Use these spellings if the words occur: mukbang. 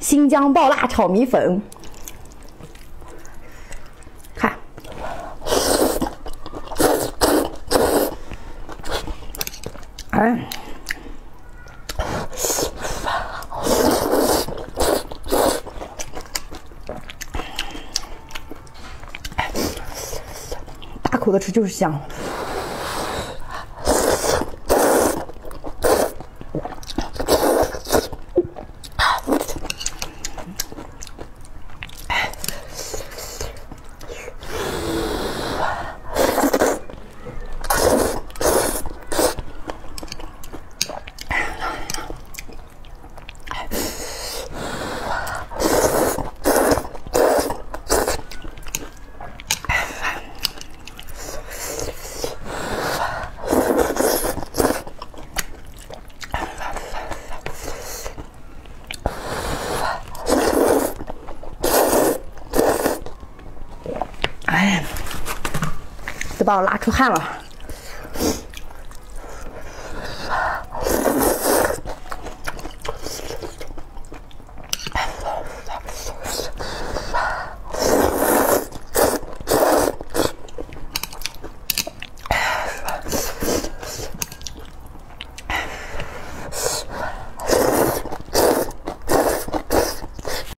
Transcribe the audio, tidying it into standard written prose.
新疆爆辣炒米粉。看，哎，大口的吃就是香。 把我拉出汗了。